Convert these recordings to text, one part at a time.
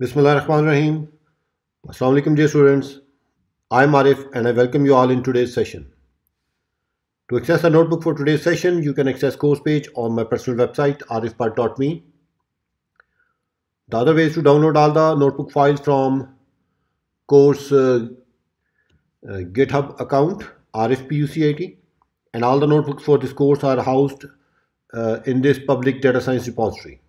Bismillahirrahmanirrahim. Assalamu alaikum, dear students. I'm Arif and I welcome you all in today's session. To access the notebook for today's session, you can access course page on my personal website arifbutt.me. The other way is to download all the notebook files from course GitHub account rfpucit, and all the notebooks for this course are housed in this public data science repository.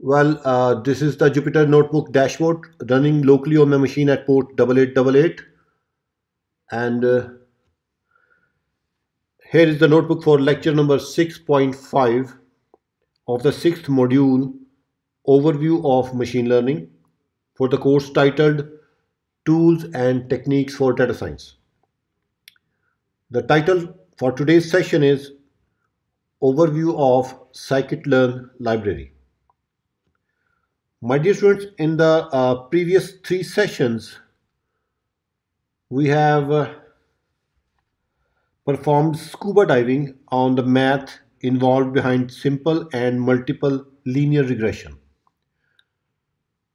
Well, this is the Jupyter Notebook dashboard running locally on my machine at port 8888, and here is the notebook for lecture number 6.5 of the 6th module, Overview of Machine Learning, for the course titled Tools and Techniques for Data Science. The title for today's session is Overview of Scikit-Learn Library. My dear students, in the previous three sessions, we have performed scuba diving on the math involved behind simple and multiple linear regression.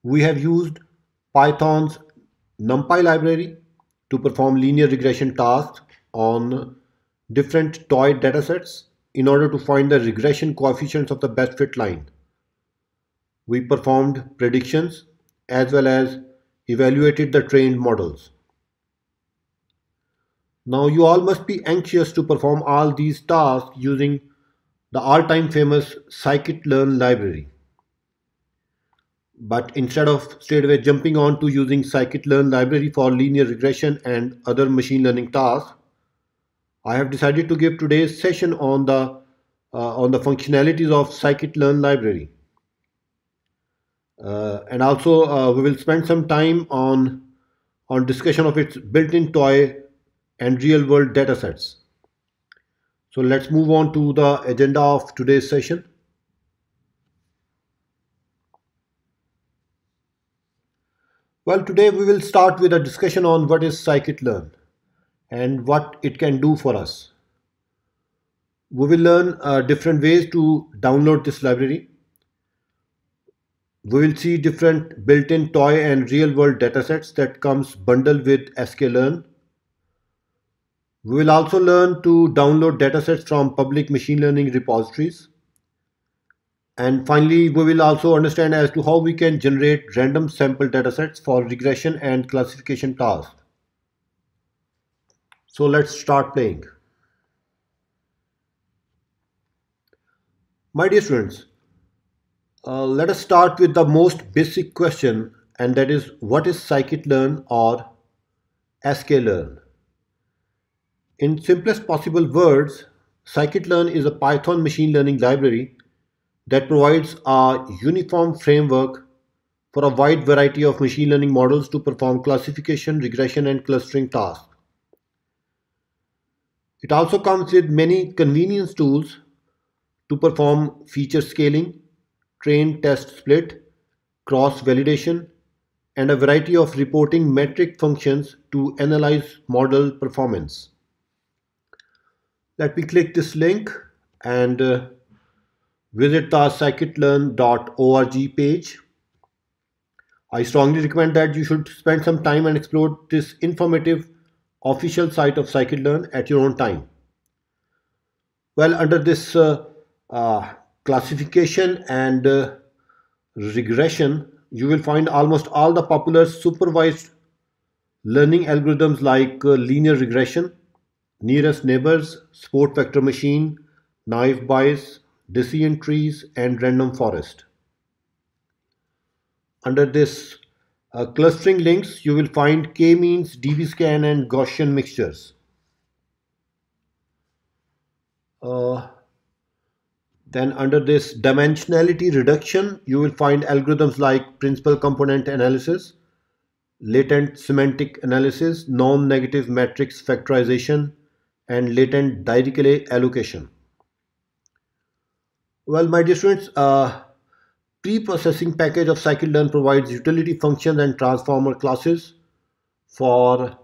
We have used Python's NumPy library to perform linear regression tasks on different toy datasets in order to find the regression coefficients of the best fit line. We performed predictions as well as evaluated the trained models. Now you all must be anxious to perform all these tasks using the all-time famous Scikit-Learn library. But instead of straightaway jumping on to using Scikit-Learn library for linear regression and other machine learning tasks, I have decided to give today's session on the functionalities of Scikit-Learn library. And also we will spend some time on discussion of its built-in toy and real-world datasets. So let's move on to the agenda of today's session. Well, today we will start with a discussion on what is Scikit-Learn and what it can do for us. We will learn different ways to download this library. We will see different built-in toy and real-world datasets that comes bundled with sklearn. We will also learn to download datasets from public machine learning repositories. And finally, we will also understand as to how we can generate random sample datasets for regression and classification tasks. So let's start playing. My dear students, let us start with the most basic question, and that is, what is Scikit-Learn or sklearn? In simplest possible words, Scikit-Learn is a Python machine learning library that provides a uniform framework for a wide variety of machine learning models to perform classification, regression, and clustering tasks. It also comes with many convenience tools to perform feature scaling, train test split, cross validation, and a variety of reporting metric functions to analyze model performance. Let me click this link and visit the scikit-learn.org page. I strongly recommend that you should spend some time and explore this informative official site of Scikit-Learn at your own time. Well, under this classification and regression, you will find almost all the popular supervised learning algorithms like linear regression, nearest neighbors, sport vector machine, naive bias, decision trees, and random forest. Under this clustering links, you will find K-means, dbScan, and Gaussian mixtures. Then under this dimensionality reduction, you will find algorithms like principal component analysis, latent semantic analysis, non-negative matrix factorization, and latent Dirichlet allocation. Well, my dear students, pre-processing package of Scikit-Learn provides utility functions and transformer classes for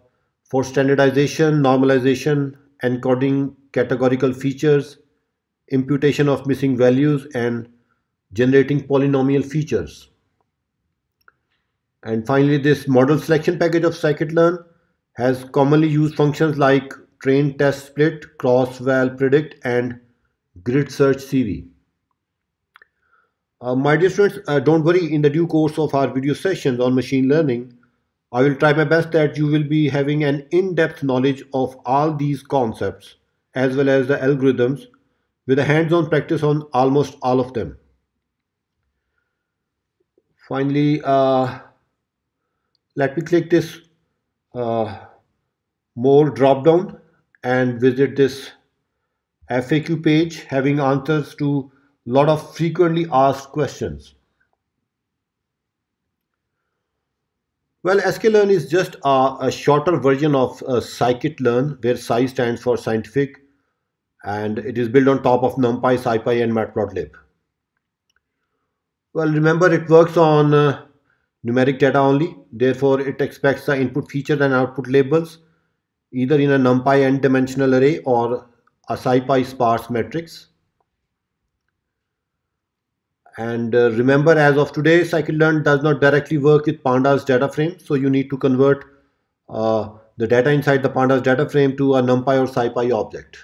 standardization, normalization, encoding categorical features, imputation of missing values, and generating polynomial features. And finally, this model selection package of scikit-learn has commonly used functions like train, test, split, cross-val, predict, and grid search CV. My dear students, don't worry, in the due course of our video sessions on machine learning, I will try my best that you will be having an in-depth knowledge of all these concepts as well as the algorithms with a hands-on practice on almost all of them. Finally, let me click this more drop down and visit this FAQ page having answers to a lot of frequently asked questions. Well, sklearn is just a shorter version of scikit-learn, where sci stands for scientific, and it is built on top of NumPy, SciPy, and Matplotlib. Well, remember, it works on numeric data only. Therefore, it expects the input features and output labels either in a NumPy n-dimensional array or a SciPy sparse matrix. And remember, as of today, scikit-learn does not directly work with Pandas data frame. So you need to convert the data inside the Pandas data frame to a NumPy or SciPy object.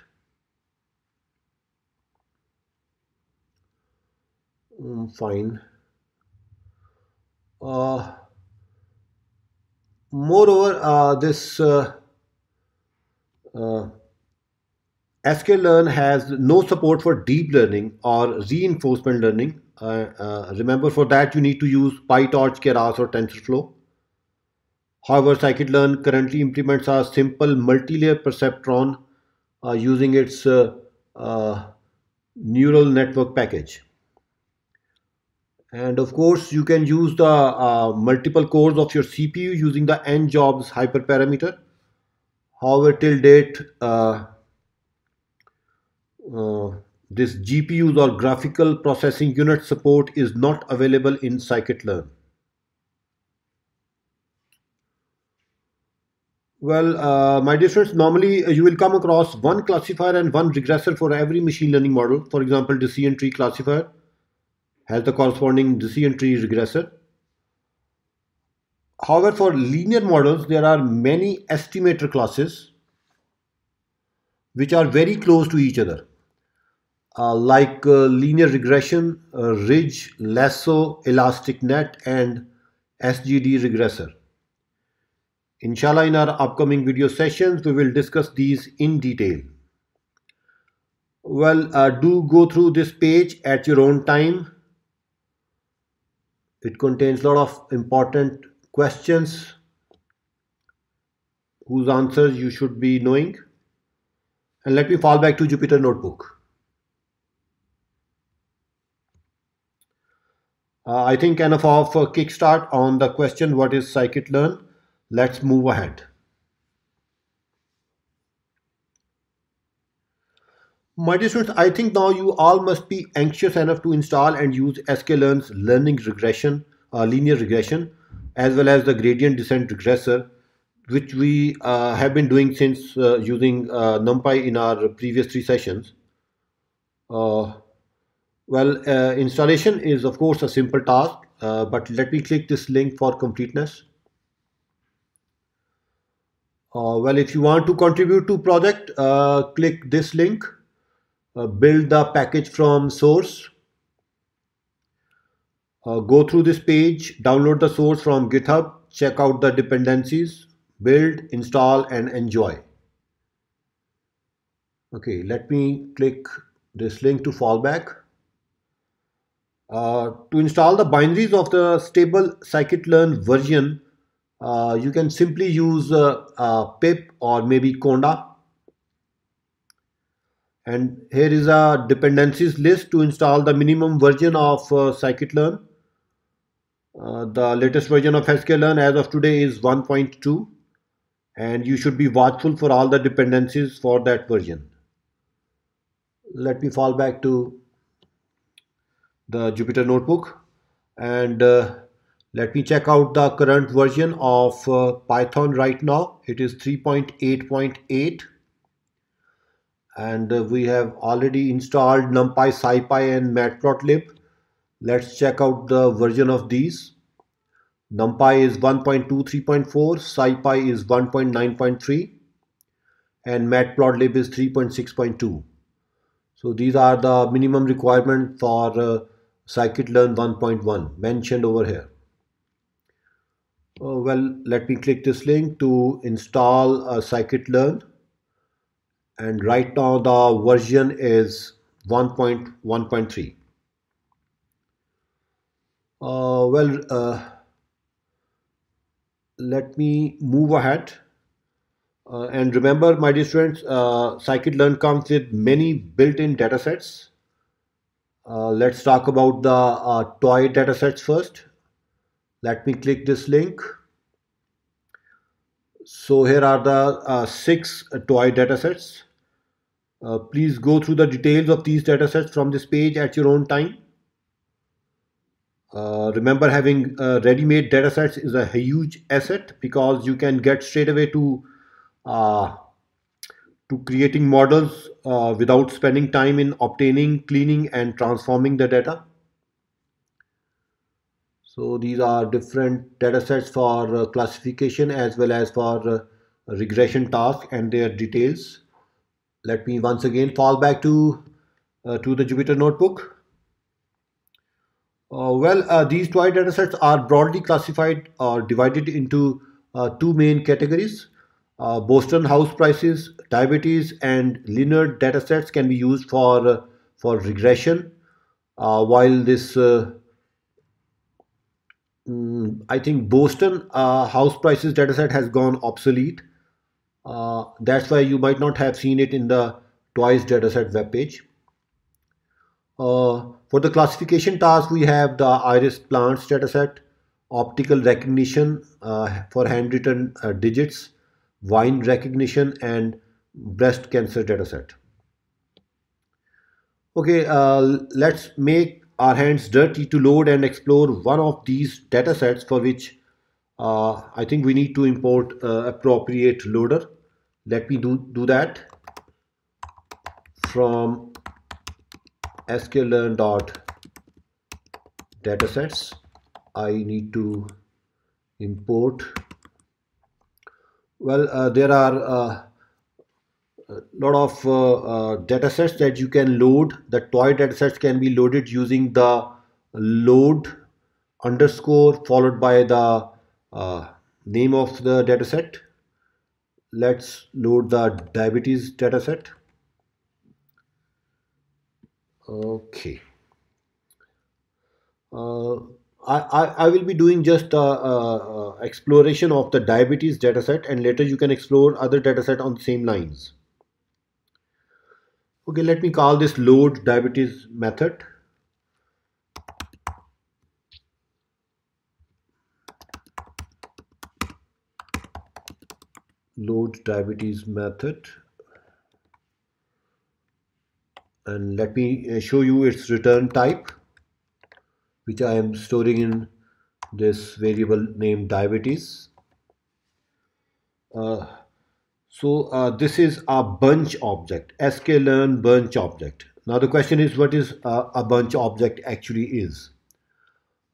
Fine. Moreover, this sklearn has no support for deep learning or reinforcement learning. Remember, for that you need to use PyTorch, Keras, or TensorFlow. However, scikit-learn currently implements a simple multi-layer perceptron using its neural network package. And of course, you can use the multiple cores of your CPU using the n-jobs hyperparameter. However, till date, this GPUs or graphical processing unit support is not available in scikit-learn. Well, my dear friends, normally you will come across one classifier and one regressor for every machine learning model. For example, decision tree classifier has the corresponding decision tree regressor. However, for linear models, there are many estimator classes which are very close to each other. Like linear regression, ridge, lasso, elastic net, and SGD regressor. Inshallah, in our upcoming video sessions, we will discuss these in detail. Well, do go through this page at your own time. It contains a lot of important questions whose answers you should be knowing. And let me fall back to Jupyter Notebook. I think enough of a kickstart on the question, what is scikit-learn? Let's move ahead. My dear students, I think now you all must be anxious enough to install and use sklearn's linear regression, as well as the gradient descent regressor, which we have been doing since using NumPy in our previous three sessions. Well, installation is of course a simple task, but let me click this link for completeness. Well, if you want to contribute to project, click this link, build the package from source, go through this page, download the source from GitHub, check out the dependencies, build, install, and enjoy. Okay, let me click this link to fall back. To install the binaries of the stable scikit-learn version, you can simply use pip or maybe conda. And here is a dependencies list to install the minimum version of scikit-learn. The latest version of sklearn as of today is 1.2, and you should be watchful for all the dependencies for that version. Let me fall back to the Jupyter Notebook, and let me check out the current version of Python right now. It is 3.8.8, and we have already installed NumPy, SciPy, and Matplotlib. Let's check out the version of these. NumPy is 1.2.3.4, SciPy is 1.9.3, and Matplotlib is 3.6.2. So these are the minimum requirement for Scikit-Learn 1.1 mentioned over here. Well, let me click this link to install Scikit-Learn, and right now the version is 1.1.3. Let me move ahead, and remember, my dear students, Scikit-Learn comes with many built-in datasets. Let's talk about the toy datasets first. Let me click this link. So here are the 6 toy datasets. Please go through the details of these datasets from this page at your own time. Remember, having ready-made datasets is a huge asset, because you can get straight away to creating models without spending time in obtaining, cleaning, and transforming the data. So these are different datasets for classification as well as for regression tasks and their details. Let me once again fall back to the Jupyter Notebook. These toy datasets are broadly classified or divided into 2 main categories. Boston house prices, diabetes, and linear datasets can be used for regression. While this, I think Boston house prices dataset has gone obsolete. That's why you might not have seen it in the toys dataset webpage. For the classification task, we have the iris plants dataset, optical recognition for handwritten digits, wine recognition, and breast cancer dataset. Okay, let's make our hands dirty to load and explore one of these datasets, for which I think we need to import appropriate loader. Let me do that from scikit-learn.datasets. I need to import. Well, there are a lot of datasets that you can load. The toy datasets can be loaded using the load underscore followed by the name of the dataset. Let's load the diabetes dataset. Okay, I will be doing just exploration of the diabetes dataset, and later you can explore other dataset on the same lines. Okay, let me call this load diabetes method. Load diabetes method. And let me show you its return type, which I am storing in this variable named diabetes. This is a bunch object, scikit-learn bunch object. Now the question is, what is a bunch object actually is?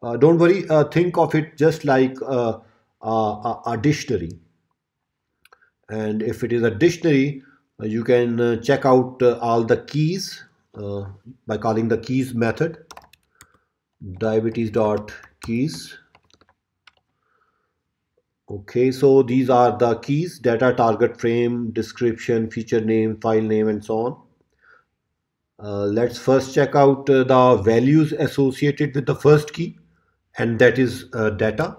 Don't worry, think of it just like a dictionary. And if it is a dictionary, you can check out all the keys by calling the keys method, diabetes.keys. Okay, so these are the keys: data, target frame, description, feature name, file name, and so on. Let's first check out the values associated with the first key, and that is data.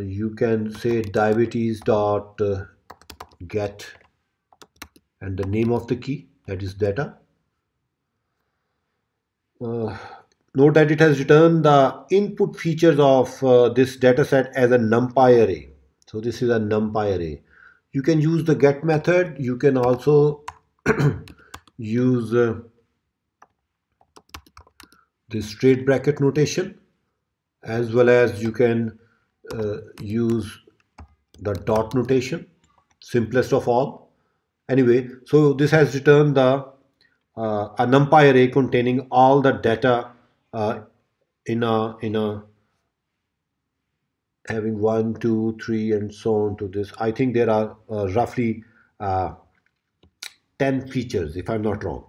You can say diabetes.get and the name of the key, that is data. Note that it has returned the input features of this dataset as a NumPy array. So this is a NumPy array. You can use the get method. You can also use this straight bracket notation, as well as you can use the dot notation, simplest of all. Anyway, so this has returned the a NumPy array containing all the data in a having 1, 2, 3 and so on to this. I think there are roughly 10 features, if I'm not wrong.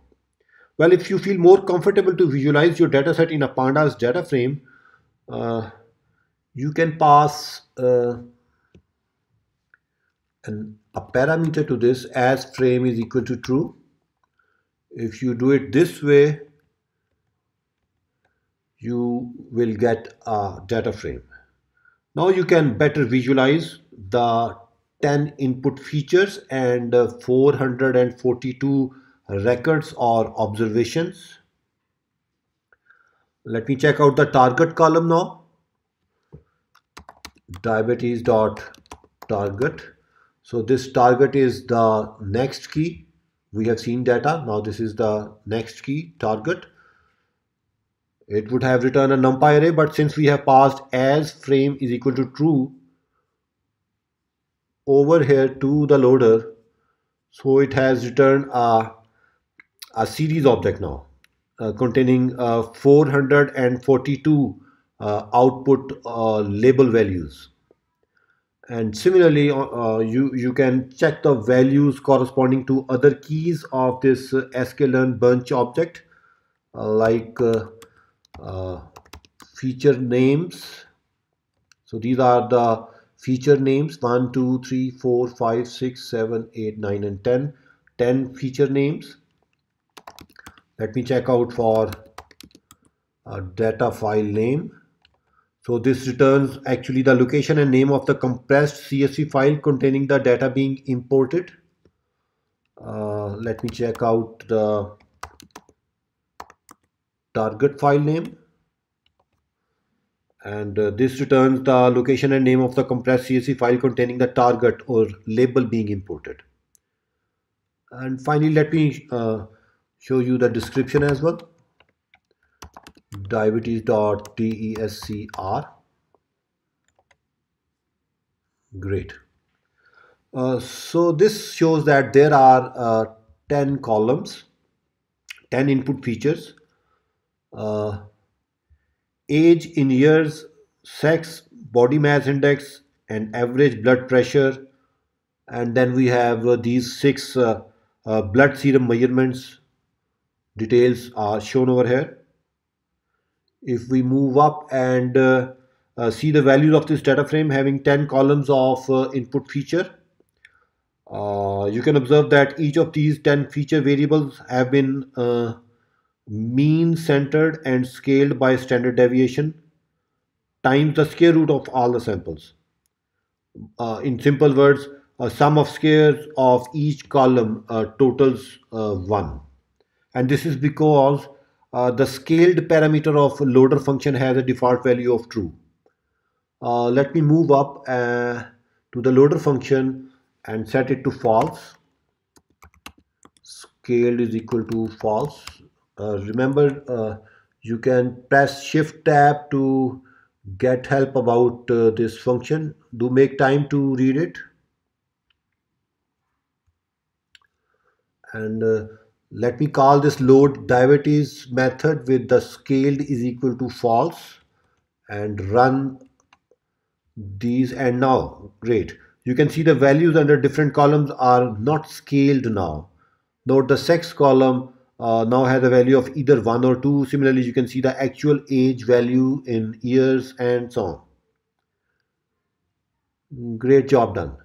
Well, if you feel more comfortable to visualize your data set in a Pandas data frame, you can pass a parameter to this as frame is equal to true. If you do it this way, you will get a data frame. Now you can better visualize the 10 input features and 442 records or observations. Let me check out the target column now. Diabetes.target. So this target is the next key. We have seen data. Now this is the next key, target. It would have returned a NumPy array, but since we have passed as frame is equal to true over here to the loader, so it has returned a series object now containing 442 output label values. And similarly, you can check the values corresponding to other keys of this scikit-learn bunch object, like feature names. So these are the feature names, 1, 2, 3, 4, 5, 6, 7, 8, 9, and 10. 10 feature names. Let me check out for a data file name. So this returns actually the location and name of the compressed CSV file containing the data being imported. Let me check out the target file name. And this returns the location and name of the compressed CSV file containing the target or label being imported. And finally, let me show you the description as well. Diabetes.descr. Great. So this shows that there are 10 columns, 10 input features. Age in years, sex, body mass index, and average blood pressure. And then we have these 6 blood serum measurements. Details are shown over here. If we move up and see the values of this data frame having 10 columns of input feature, you can observe that each of these 10 feature variables have been mean centered and scaled by standard deviation times the square root of all the samples. In simple words, a sum of squares of each column totals 1. And this is because the scaled parameter of loader function has a default value of true. Let me move up to the loader function and set it to false. Scaled is equal to false. Remember, you can press Shift Tab to get help about this function. Do make time to read it. And let me call this load diabetes method with the scaled is equal to false and run these. And now, great. You can see the values under different columns are not scaled now. Note the sex column now has a value of either 1 or 2. Similarly, you can see the actual age value in years and so on. Great job done.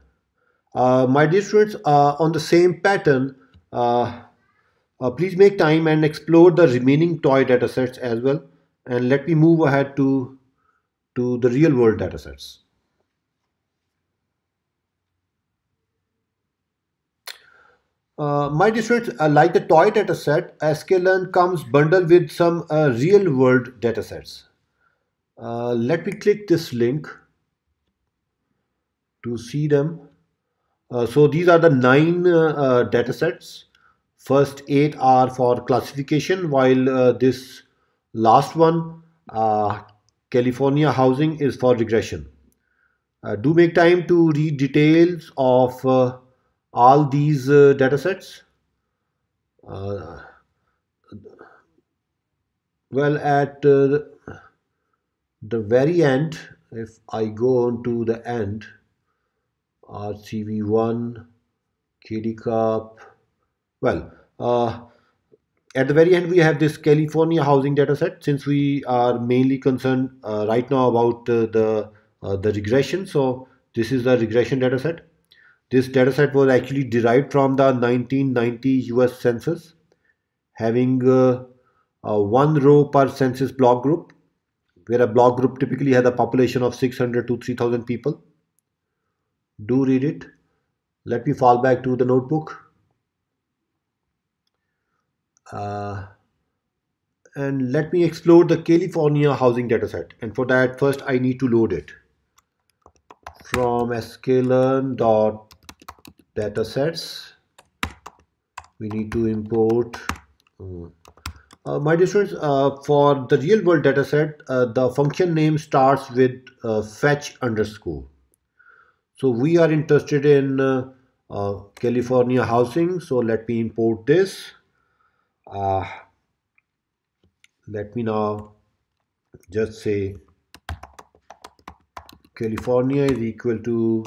My dear students, on the same pattern, please make time and explore the remaining toy datasets as well. And let me move ahead to the real world datasets. My dear students, like the toy dataset, scikit-learn comes bundled with some real world datasets. Let me click this link to see them. So these are the 9 datasets. First 8 are for classification, while this last one, California housing, is for regression. Do make time to read details of all these datasets. Well, at the very end, if I go on to the end, RCV1, KDCup, well, at the very end we have this California housing data set, since we are mainly concerned right now about the regression. So this is the regression data set. This data set was actually derived from the 1990 US census, having one row per census block group, where a block group typically has a population of 600 to 3000 people. Do read it. Let me fall back to the notebook. And let me explore the California housing dataset. And for that, first I need to load it from scikit-learn.datasets. We need to import. My dear students, for the real world dataset, the function name starts with fetch underscore. So we are interested in California housing. So let me import this. Let me now just say California is equal to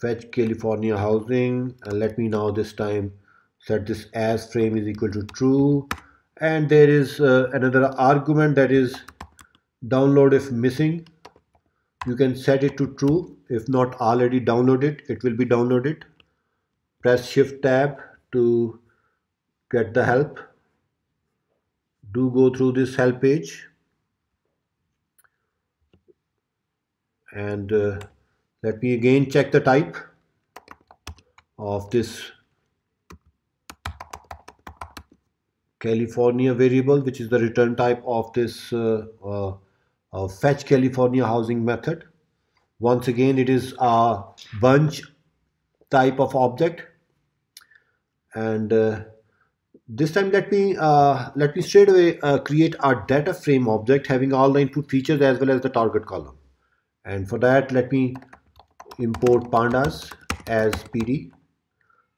fetch California housing, and let me now this time set this as frame is equal to true, and there is another argument, that is download if missing. You can set it to true if not already downloaded, it will be downloaded. Press shift tab to get the help. Do go through this help page, and let me again check the type of this California variable, which is the return type of this fetch California housing method. Once again, it is a bunch type of object, and this time let me straight away create our data frame object having all the input features as well as the target column. And for that, let me import pandas as PD,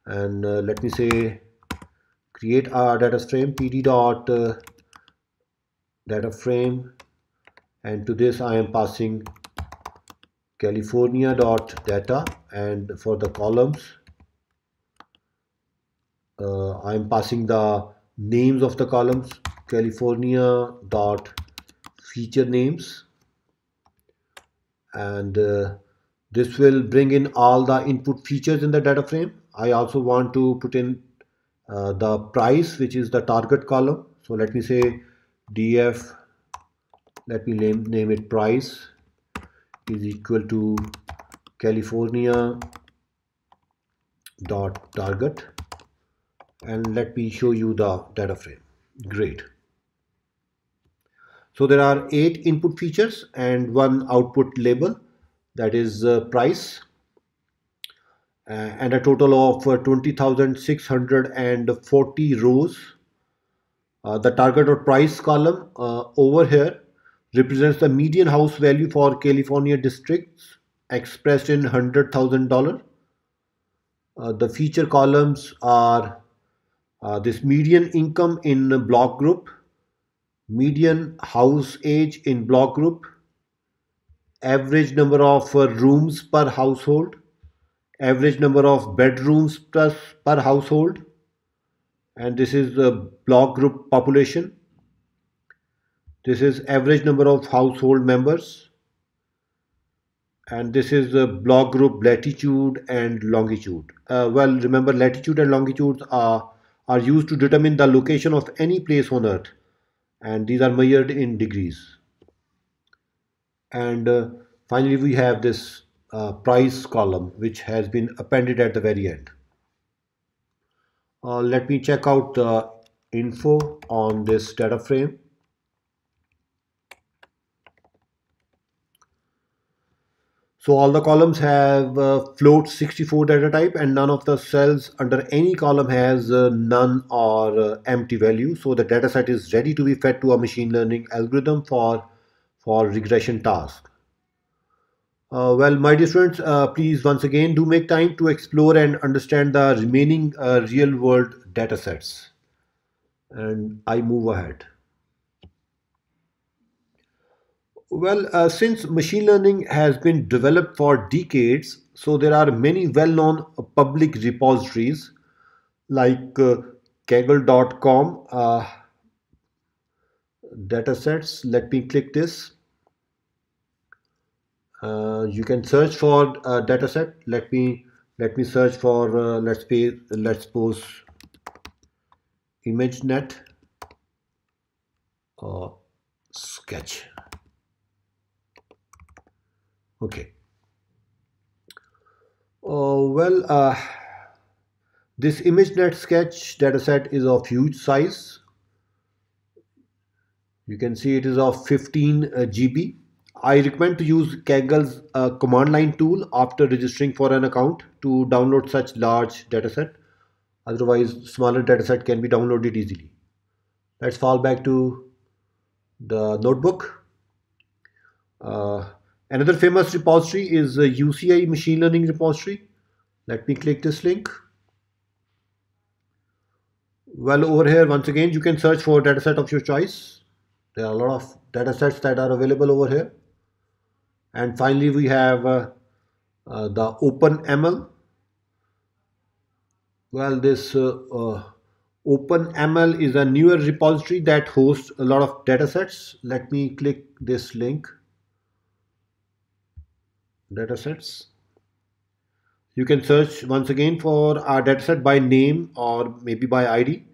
and let me say create our data frame PD dot data frame, and to this I am passing California dot data, and for the columns I am passing the names of the columns, California dot feature names, and this will bring in all the input features in the data frame. I also want to put in the price, which is the target column. So let me say df, let me name it price is equal to California dot target. And let me show you the data frame. Great. So there are 8 input features and 1 output label, that is price, and a total of 20,640 rows. The target or price column over here represents the median house value for California districts expressed in $100,000. The feature columns are this median income in block group, median house age in block group, average number of rooms per household, average number of bedrooms per household, and this is the block group population. This is average number of household members, and this is the block group latitude and longitude. Well, remember, latitude and longitude are used to determine the location of any place on Earth, and these are measured in degrees. And finally we have this price column, which has been appended at the very end. Let me check out the info on this data frame. So all the columns have float 64 data type, and none of the cells under any column has none or empty value. So the data set is ready to be fed to a machine learning algorithm for regression task. Well, my dear students, please once again do make time to explore and understand the remaining real world data sets. And I move ahead. Well, since machine learning has been developed for decades, so there are many well-known public repositories like Kaggle.com datasets. Let me click this. You can search for a dataset. Let me search for let's suppose ImageNet or sketch. Okay. This ImageNet sketch dataset is of huge size. You can see it is of 15 GB. I recommend to use Kaggle's command line tool after registering for an account to download such large dataset. Otherwise, smaller dataset can be downloaded easily. Let's fall back to the notebook. Another famous repository is a UCI machine learning repository. Let me click this link. Well, over here, once again, you can search for a dataset of your choice. There are a lot of datasets that are available over here. And finally, we have the OpenML. Well, this OpenML is a newer repository that hosts a lot of datasets. Let me click this link. Datasets. You can search once again for our dataset by name or maybe by ID.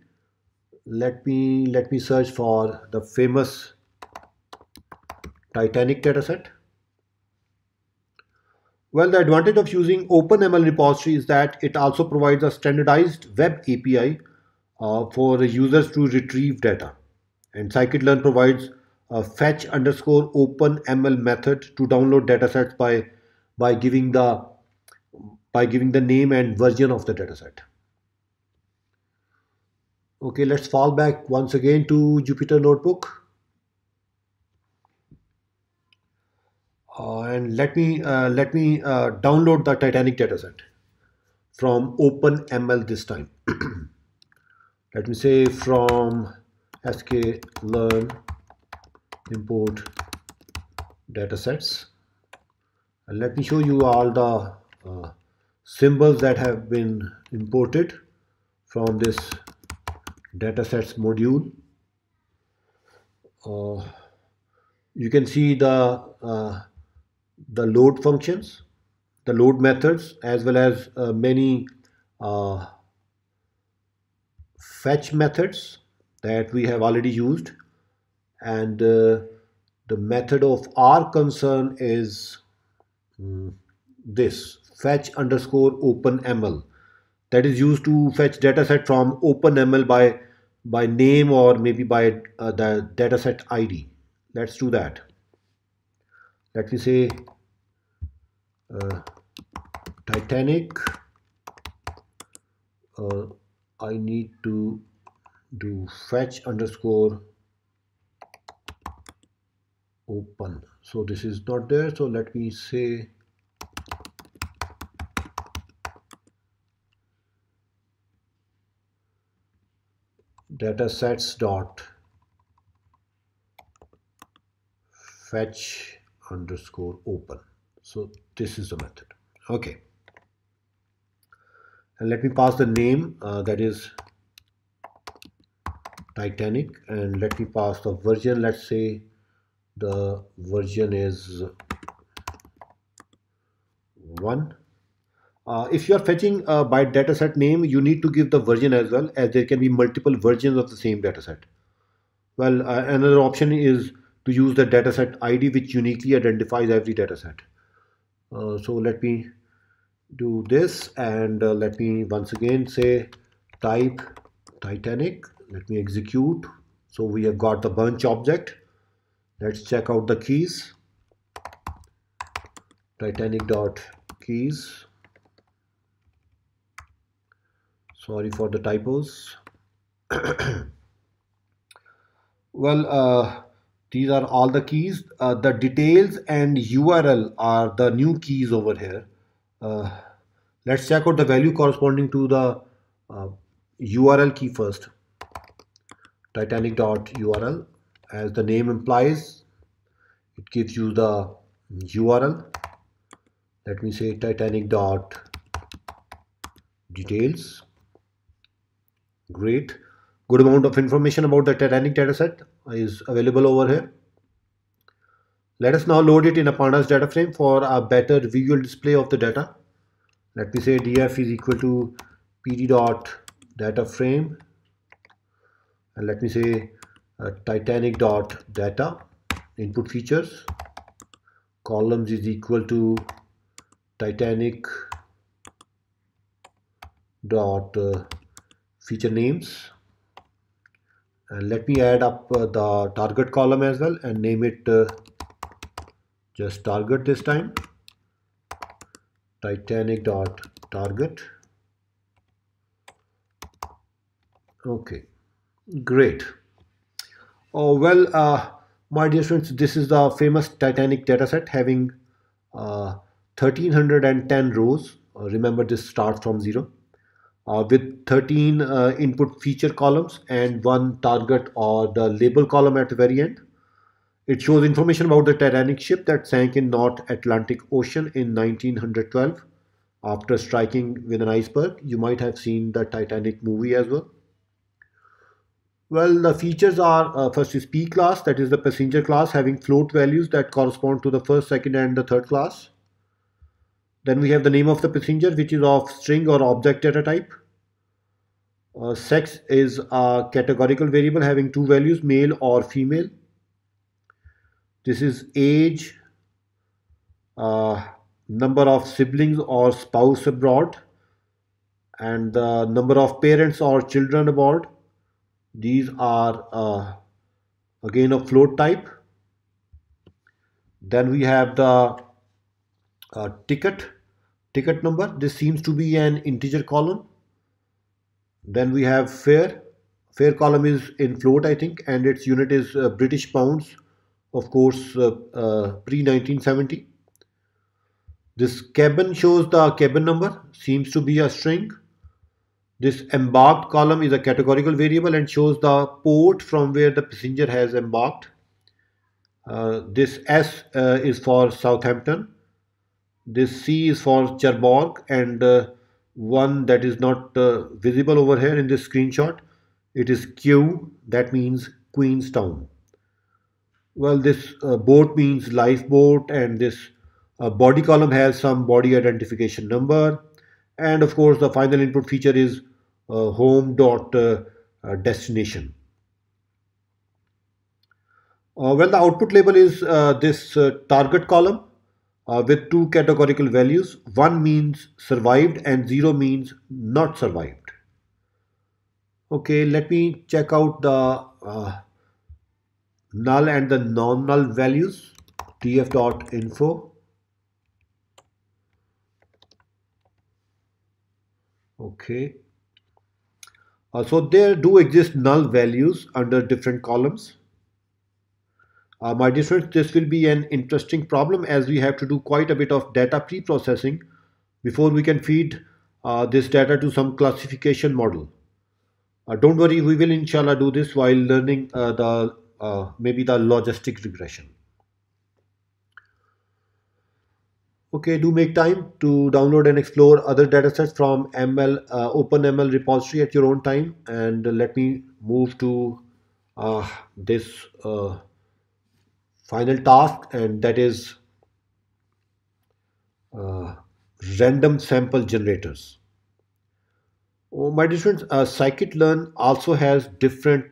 Let me search for the famous Titanic dataset. Well, the advantage of using OpenML repository is that it also provides a standardized web API for users to retrieve data. And Scikit-Learn provides a fetch_OpenML method to download datasets by giving the name and version of the dataset. Okay, let's fall back once again to Jupyter Notebook. And let me download the Titanic dataset from OpenML this time. Let me say from scikit-learn import datasets. And let me show you all the symbols that have been imported from this datasets module. You can see the load functions, the load methods, as well as many fetch methods that we have already used. And the method of our concern is this fetch_OpenML that is used to fetch dataset from OpenML by name or maybe by the dataset ID. Let's do that. Let me say Titanic. I need to do fetch_open. So this is not there. So let me say datasets.fetch_open. So this is the method. Okay, and let me pass the name that is Titanic, and let me pass the version. Let's say the version is 1. If you are fetching by dataset name, you need to give the version as well, as there can be multiple versions of the same dataset. Well, another option is to use the dataset ID, which uniquely identifies every dataset. So let me do this, and let me once again say type Titanic. Let me execute. So we have got the bunch object. Let's check out the keys. Titanic.keys. Sorry for the typos. Well, these are all the keys. The details and URL are the new keys over here. Let's check out the value corresponding to the URL key first. Titanic.url, as the name implies, it gives you the URL. Let me say titanic.details. Great. Good amount of information about the Titanic dataset is available over here. Let us now load it in a Pandas data frame for a better visual display of the data. Let me say df is equal to pd.data frame, and let me say Titanic.data input features columns is equal to Titanic.feature names, and let me add up the target column as well and name it just target this time, Titanic.target. Okay, great. Oh, well, my dear friends, this is the famous Titanic dataset having 1310 rows. Remember, this starts from zero with 13 input feature columns and one target or the label column at the very end. It shows information about the Titanic ship that sank in North Atlantic Ocean in 1912 after striking with an iceberg. You might have seen the Titanic movie as well. Well, the features are first is P class, that is the passenger class, having float values that correspond to the first, second and the third class. Then we have the name of the passenger, which is of string or object data type. Sex is a categorical variable having two values, male or female. This is age, number of siblings or spouse abroad, and the number of parents or children abroad. These are again of float type. Then we have the ticket number. This seems to be an integer column. Then we have fare column is in float, I think, and its unit is British pounds, of course, pre-1970. This cabin shows the cabin number, seems to be a string. This embarked column is a categorical variable and shows the port from where the passenger has embarked. This S is for Southampton. This C is for Cherbourg, and one that is not visible over here in this screenshot. It is Q, that means Queenstown. Well, this boat means lifeboat, and this body column has some body identification number. And of course, the final input feature is home.destination. Well, the output label is this target column with two categorical values. One means survived and zero means not survived. Okay, let me check out the null and the non-null values. tf.info. Okay, so there do exist null values under different columns. My dear friends, this will be an interesting problem as we have to do quite a bit of data pre-processing before we can feed this data to some classification model. Don't worry, we will inshallah do this while learning maybe the logistic regression. Okay, do make time to download and explore other datasets from OpenML repository at your own time. And let me move to this final task, and that is random sample generators. Oh, my dear friends, Scikit-Learn also has different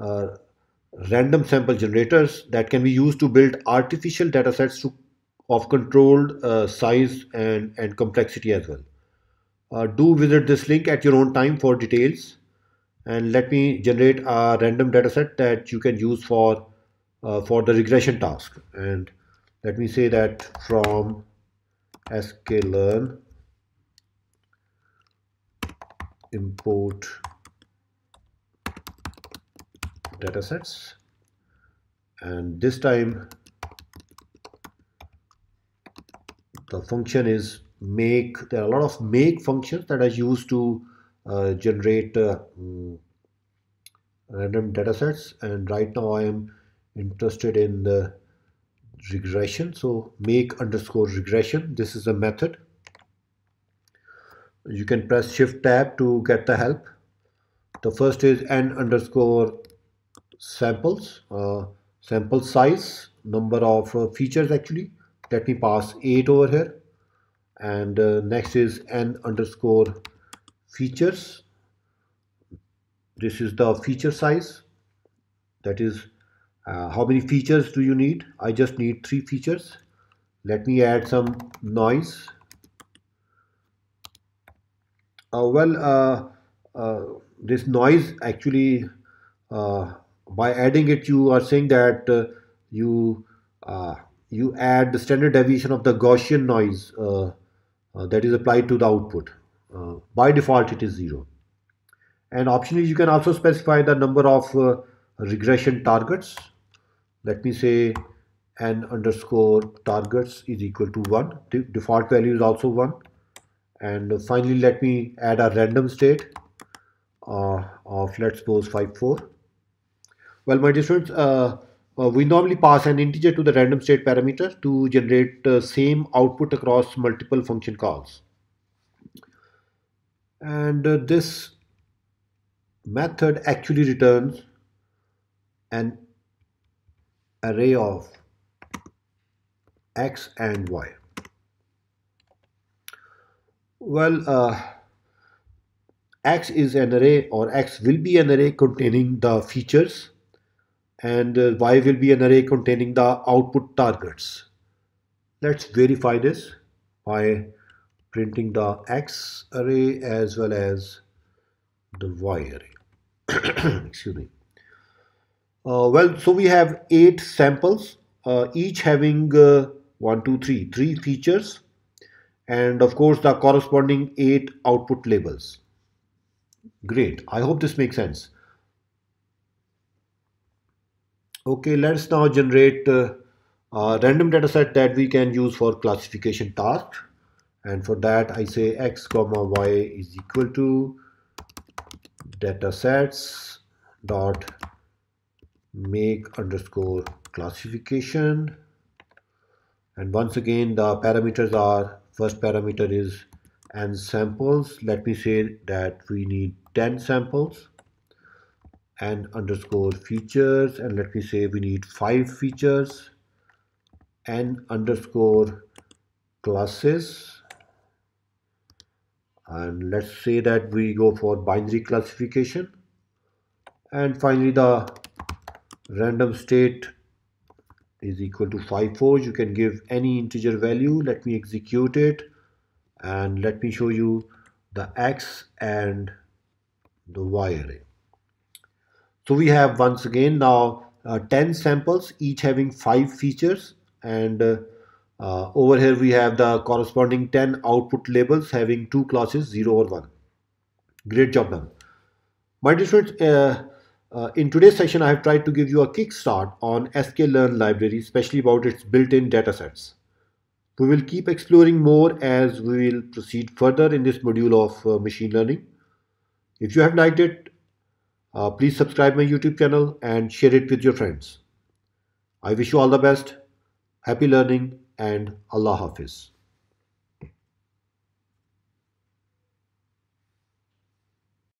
random sample generators that can be used to build artificial datasets of controlled size and complexity as well. Do visit this link at your own time for details, and let me generate a random dataset that you can use for the regression task. And let me say that from sklearn import datasets, and this time the function is make. There are a lot of make functions that are used to generate random datasets, and right now I am interested in the regression. So make underscore regression. This is a method. You can press shift tab to get the help. The first is n underscore samples, sample size, number of features actually. Let me pass 8 over here. And next is n underscore features. This is the feature size. That is how many features do you need? I just need 3 features. Let me add some noise. This noise actually, by adding it, you are saying that you add the standard deviation of the Gaussian noise that is applied to the output. By default, it is 0. And optionally, you can also specify the number of regression targets. Let me say n underscore targets is equal to 1. The default value is also 1. And finally, let me add a random state of, let's suppose, 5, 4. Well, my dear students, we normally pass an integer to the random state parameter to generate the same output across multiple function calls. And this method actually returns an array of x and y. Well, x is an array, or x will be an array containing the features, and y will be an array containing the output targets. Let's verify this by printing the x array as well as the y array. Excuse me. Well, so we have 8 samples, each having 3 features, and of course the corresponding 8 output labels. Great, I hope this makes sense. Okay, let's now generate a random data set that we can use for classification tasks. And for that, I say x comma y is equal to datasets dot make underscore classification, and once again the parameters are, first parameter is n samples. Let me say that we need 10 samples. N underscore features, and let me say we need 5 features. N underscore classes, and let's say that we go for binary classification. And finally the random state is equal to 5, 4. You can give any integer value. Let me execute it, and let me show you the x and the y array. So we have once again now 10 samples, each having 5 features, and over here we have the corresponding 10 output labels having 2 classes, 0 or 1. Great job, ma'am. My dear students, in today's session, I have tried to give you a kickstart on Scikit-Learn library, especially about its built-in datasets. We will keep exploring more as we will proceed further in this module of machine learning. If you have liked it, please subscribe my YouTube channel and share it with your friends. I wish you all the best, happy learning, and Allah Hafiz.